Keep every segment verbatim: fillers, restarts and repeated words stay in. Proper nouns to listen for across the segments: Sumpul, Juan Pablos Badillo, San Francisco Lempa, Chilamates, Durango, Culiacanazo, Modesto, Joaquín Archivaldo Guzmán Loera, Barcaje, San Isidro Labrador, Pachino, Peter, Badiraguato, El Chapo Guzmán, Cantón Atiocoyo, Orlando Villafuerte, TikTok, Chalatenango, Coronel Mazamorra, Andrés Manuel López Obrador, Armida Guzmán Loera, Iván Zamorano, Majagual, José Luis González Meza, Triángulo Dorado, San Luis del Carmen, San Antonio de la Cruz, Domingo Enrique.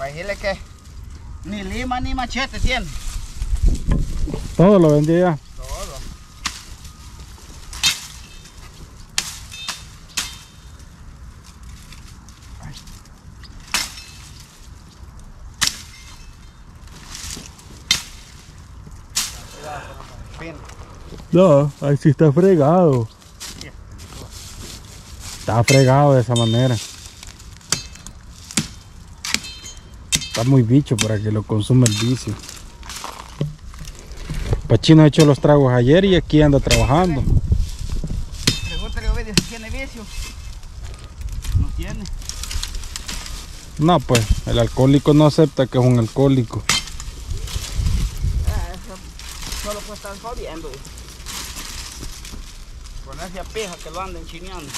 Para decirle que ni lima ni machete tiene. Todo lo vendía. Todo. No, ahí sí está fregado. Está fregado de esa manera. Está muy bicho para que lo consuma el vicio. Pachino ha hecho los tragos ayer y aquí anda trabajando. Pregúntale a Ovidio si tiene vicio. No tiene. No, pues el alcohólico no acepta que es un alcohólico. Ah, eso solo pues están jodiendo. Con esa pija que lo andan chineando.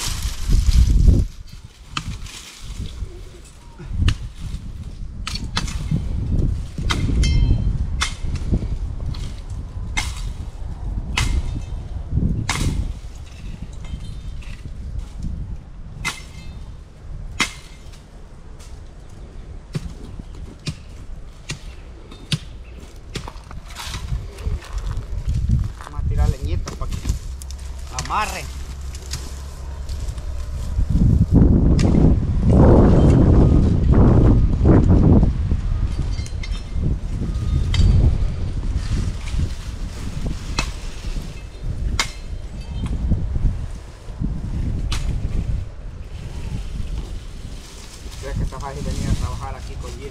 Amarre. Creo que está fácil venir a trabajar aquí con Jimmy.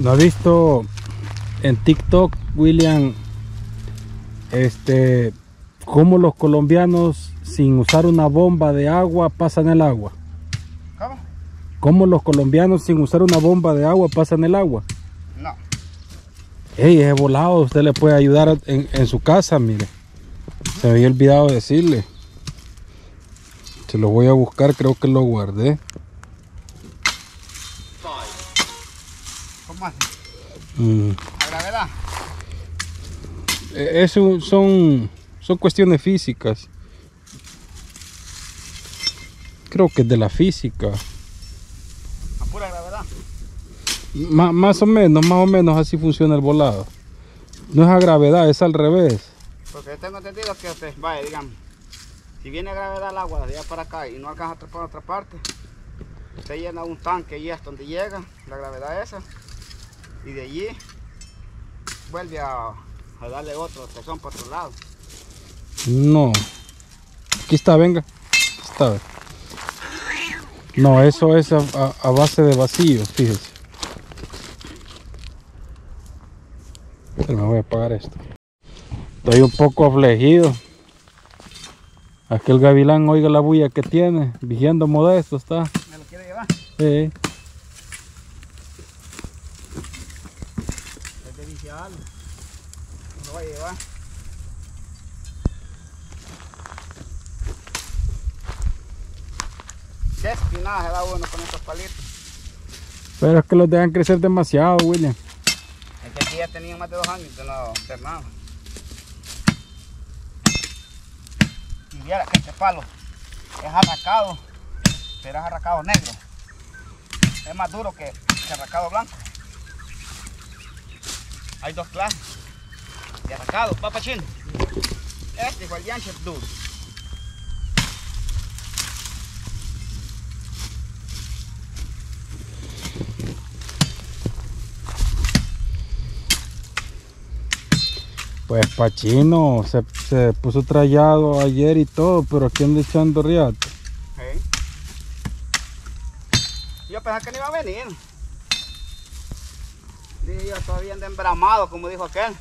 ¿No ha visto en TikTok, William, este, cómo los colombianos sin usar una bomba de agua pasan el agua? ¿Cómo? ¿Cómo los colombianos sin usar una bomba de agua pasan el agua? No. Ey, ese volado, usted le puede ayudar en, en su casa, mire. Se me había olvidado decirle. Se lo voy a buscar, creo que lo guardé. Mm. La gravedad. Eso son, son cuestiones físicas. Creo que es de la física. A pura gravedad. M- más o menos, más o menos así funciona el volado. No es a gravedad, es al revés. Porque tengo entendido que usted, vaya, digamos, si viene a gravedad el agua de allá para acá y no alcanza a atrapar a otra parte, usted llena un tanque y es donde llega la gravedad esa. Y de allí vuelve a, a darle otro, que son por otro lado. No, Aquí está, venga. Aquí está. No, eso es a, a, a base de vacíos, fíjese. Pero me voy a apagar esto. Estoy un poco afligido. Aquel gavilán, oiga la bulla que tiene, vigiando Modesto está. ¿Me lo quiere llevar? Sí. Es de vigiarlo. No lo va a llevar. Qué espinaje da uno con estos palitos. Pero es que los dejan crecer demasiado, William. Es que aquí ya tenían más de dos años y no terminaban. Y viera que este palo es arracado, pero es arracado negro. Es más duro que el arracado blanco. Hay dos clases de arracado, papachino. Este igual de ancho es duro. Pues Pachino se, se puso trallado ayer y todo, pero aquí anda echando riato. ¿Eh? Yo pensaba que no iba a venir. Dije yo, todavía anda embramado, como dijo aquel.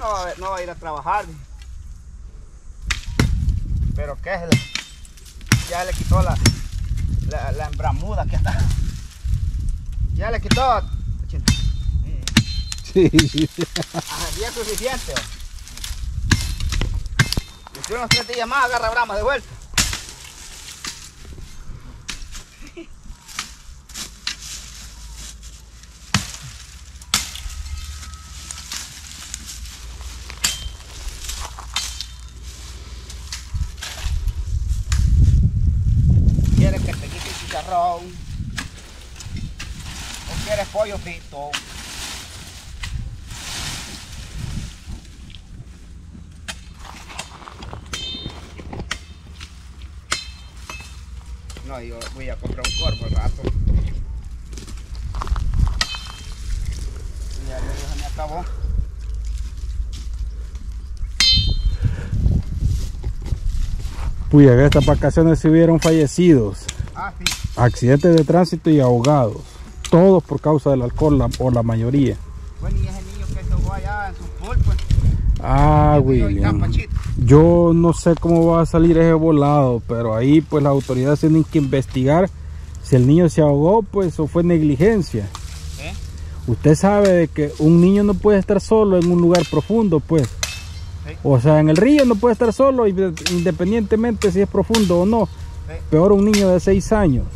No va a, no va a ir a trabajar. Pero qué, ya le quitó la, la, la embramuda que está. Ya le quitó. Sí. Bien suficiente. Si unos tres días más agarra brama de vuelta. ¿Quieres que te quite el chicharrón? ¿O quieres pollo frito? No, yo voy a comprar un corvo al rato. Ya, ya se me acabó. Uy, en estas vacaciones se hubieron fallecidos. Ah, sí. Accidentes de tránsito y ahogados. Todos por causa del alcohol, la, o la mayoría. Bueno, y ese niño que tocó allá en Sumpul, pues. Ah, William, yo no sé cómo va a salir ese volado, pero ahí pues las autoridades tienen que investigar si el niño se ahogó, pues, o fue negligencia. ¿Eh? Usted sabe de que un niño no puede estar solo en un lugar profundo, pues. ¿Sí? O sea, en el río no puede estar solo, independientemente si es profundo o no. ¿Sí? Peor un niño de seis años.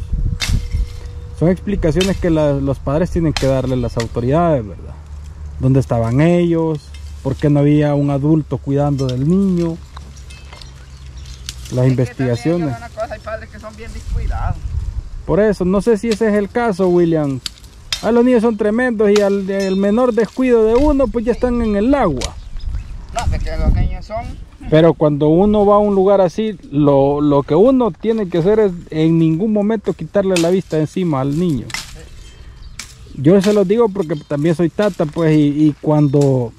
Son explicaciones que la, los padres tienen que darle a las autoridades, ¿verdad? ¿Dónde estaban ellos? ¿Por qué no había un adulto cuidando del niño? Las es investigaciones. Una cosa, hay padres que son bien descuidados. Por eso, no sé si ese es el caso, William. A los niños son tremendos y al el menor descuido de uno, pues ya están en el agua. No, es que los niños son. Pero cuando uno va a un lugar así, lo, lo que uno tiene que hacer es en ningún momento quitarle la vista encima al niño. Yo se los digo porque también soy tata, pues, y, y cuando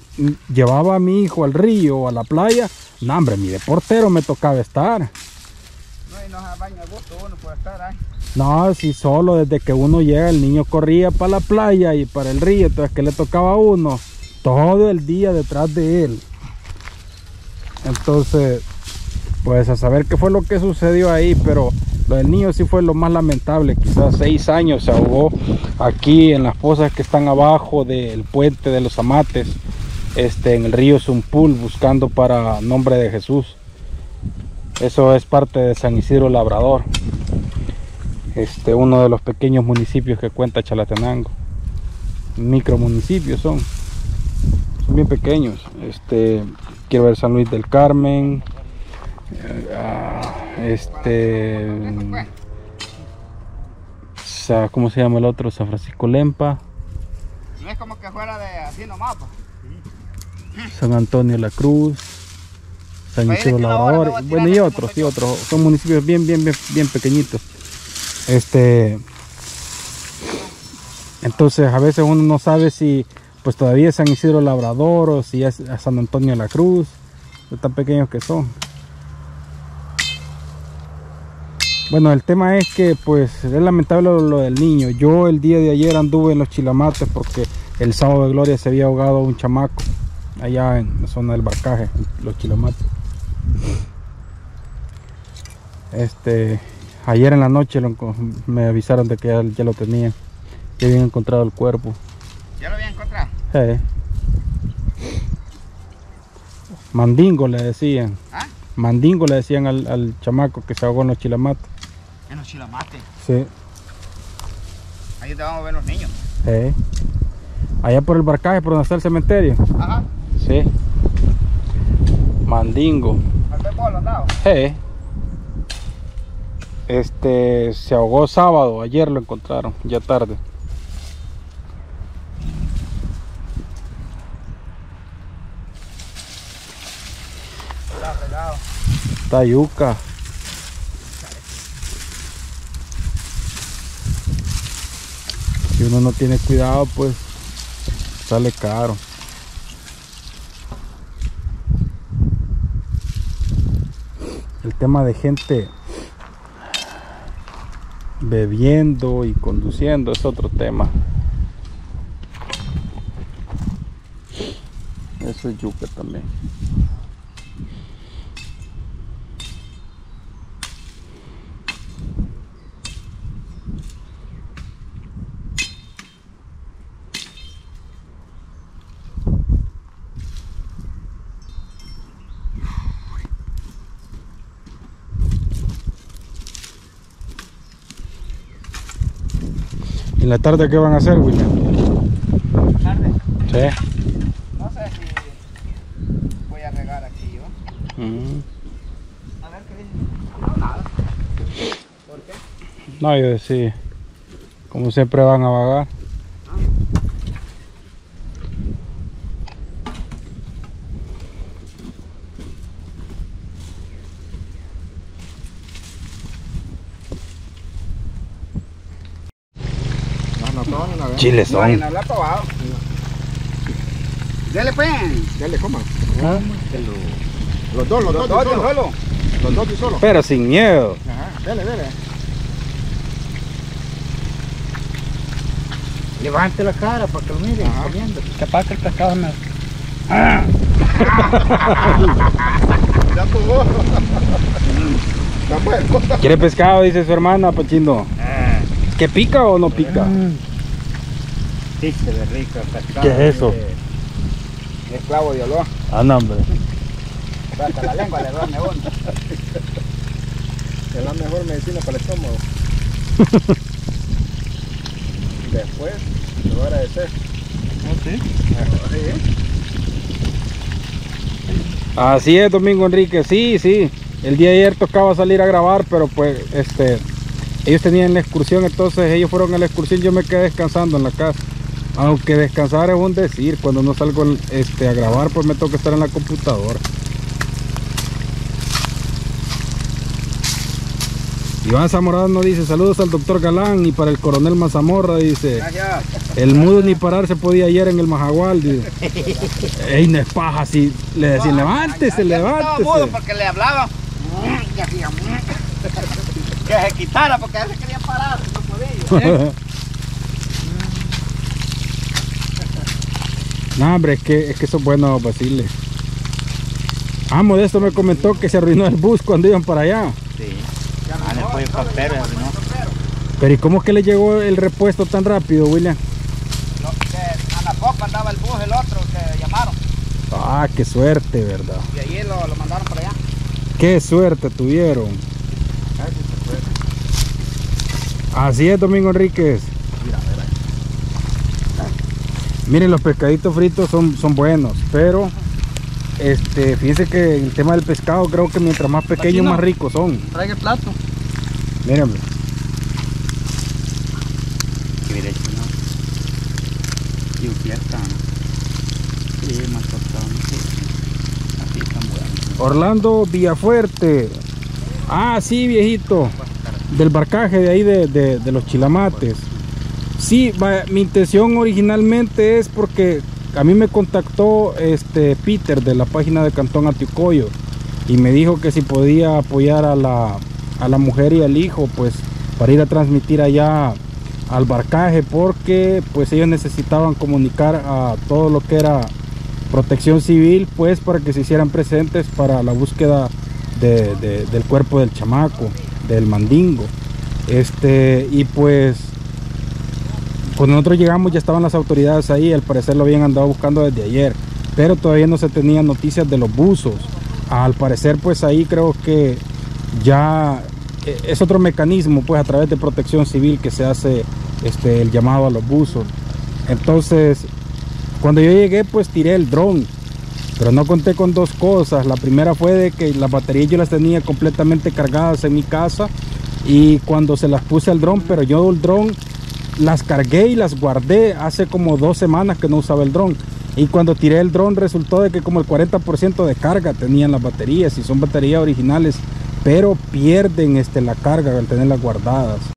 llevaba a mi hijo al río o a la playa, no, hombre, mi deportero me tocaba estar. No, y no se baña a gusto uno por estar ahí. No, si solo desde que uno llega, el niño corría para la playa y para el río, entonces que le tocaba a uno todo el día detrás de él. Entonces, pues a saber qué fue lo que sucedió ahí, pero lo del niño sí fue lo más lamentable. Quizás seis años se ahogó aquí en las pozas que están abajo del puente de los Amates, este, en el río Sumpul, buscando para nombre de Jesús. Eso es parte de San Isidro Labrador, este, uno de los pequeños municipios que cuenta Chalatenango. Micromunicipios son, son bien pequeños. Este, quiero ver San Luis del Carmen. Este, ¿cómo se llama el otro? San Francisco Lempa. No es como que fuera de así nomás. San Antonio de la Cruz, San Isidro Labrador, bueno, y otros, y otros. Son municipios bien, bien, bien, bien pequeñitos. Este, entonces a veces uno no sabe si, pues, todavía es San Isidro Labrador o si es San Antonio de la Cruz, tan pequeños que son. Bueno, el tema es que pues es lamentable lo, lo del niño. Yo el día de ayer anduve en los Chilamates porque el sábado de Gloria se había ahogado un chamaco allá en la zona del Barcaje, los Chilamates. Este, ayer en la noche lo, me avisaron de que ya, ya lo tenían, que habían encontrado el cuerpo. ¿Ya lo habían encontrado? Sí. Mandingo le decían. ¿Ah? Mandingo le decían al, al chamaco que se ahogó en los Chilamates. ¿En los Chilamates? Sí. Ahí te vamos a ver los niños. Sí. Allá por el Barcaje, por donde está el cementerio. Ajá. Sí. Mandingo. ¿Al qué pueblo andaba? Sí. Este, se ahogó sábado, ayer lo encontraron, ya tarde. Está pelado. Está yuca. Si uno no tiene cuidado, pues sale caro. El tema de gente bebiendo y conduciendo es otro tema. Eso es yuca también. ¿En la tarde qué van a hacer, William? ¿En la tarde? Sí. No sé si voy a regar aquí yo. Uh-huh. A ver qué dice. No, nada. ¿Por qué? No, yo decía, como siempre van a vagar. Ah. Chile son. No, no probado. Dele pues. Dele, coma. ¿Ah? Los, los dos, los, los dos, dos solo. solo. Los dos solo. Pero sin miedo. Ajá. Dele, dele. Levante la cara para que lo miren. Capaz que el pescado me... ¡Ah! Ya tuvo. Está muerto. ¿Quiere pescado? Dice su hermana, Pachino. Ah. ¿Que pica o no pica? Ah. Sí, se ve rico el pescado. ¿Qué es eso? El esclavo de olor. Ah, no, hombre. Hasta la lengua le duerme uno. Es la mejor medicina para el estómago. Después, te voy a agradecer. ¿Ah, sí? Así es, Domingo Enrique. Sí, sí. El día de ayer tocaba salir a grabar, pero pues, este... ellos tenían la excursión, entonces ellos fueron a la excursión, yo me quedé descansando en la casa. Aunque descansar es un decir, cuando no salgo este, a grabar, pues me toca estar en la computadora. Iván Zamorano dice, saludos al doctor Galán y para el coronel Mazamorra, dice. Gracias. El mudo ni parar se podía ayer en el Majagual, dice. Ey, no es paja, si le decían, levántese, levántese. Mudo porque le hablaba. Que se quitara porque a veces quería parar, no podía. ¿Eh? No, hombre, es que, es que son buenos vaciles. Ah, Modesto me comentó que se arruinó el bus cuando iban para allá. Sí, ya no, ah, no, el papero, no, no. Pero ¿y cómo es que le llegó el repuesto tan rápido, William? Lo que a la poca andaba el bus, el otro, que llamaron. Ah, qué suerte, ¿verdad? Y allí lo, lo mandaron para allá. Qué suerte tuvieron. Así es, Domingo Enríquez. Mira, mira. Miren, los pescaditos fritos son, son buenos, pero este, fíjense que el tema del pescado, creo que mientras más pequeños, más ricos son. Traiga el plato. Mírenme. Mire, y usted está. Y más así están buenos. Orlando Villafuerte. Ah, sí, viejito. Del Barcaje, de ahí de, de, de los Chilamates. Sí, va, mi intención originalmente es porque a mí me contactó este Peter de la página de Cantón Atiocoyo y me dijo que si podía apoyar a la, a la mujer y al hijo, pues para ir a transmitir allá al barcaje, porque pues ellos necesitaban comunicar a todo lo que era protección civil, pues para que se hicieran presentes para la búsqueda de, de, del cuerpo del chamaco, del mandingo. Este, y pues cuando nosotros llegamos ya estaban las autoridades ahí, al parecer lo habían andado buscando desde ayer, pero todavía no se tenían noticias de los buzos. Al parecer pues ahí creo que ya es otro mecanismo, pues a través de protección civil que se hace este, el llamado a los buzos. Entonces cuando yo llegué pues tiré el dron, pero no conté con dos cosas. La primera fue de que las baterías yo las tenía completamente cargadas en mi casa, y cuando se las puse al dron, pero yo el dron las cargué y las guardé hace como dos semanas que no usaba el dron, y cuando tiré el dron resultó de que como el cuarenta por ciento de carga tenían las baterías, y son baterías originales, pero pierden este, la carga al tenerlas guardadas.